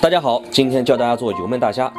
大家好，今天教大家做油焖大虾。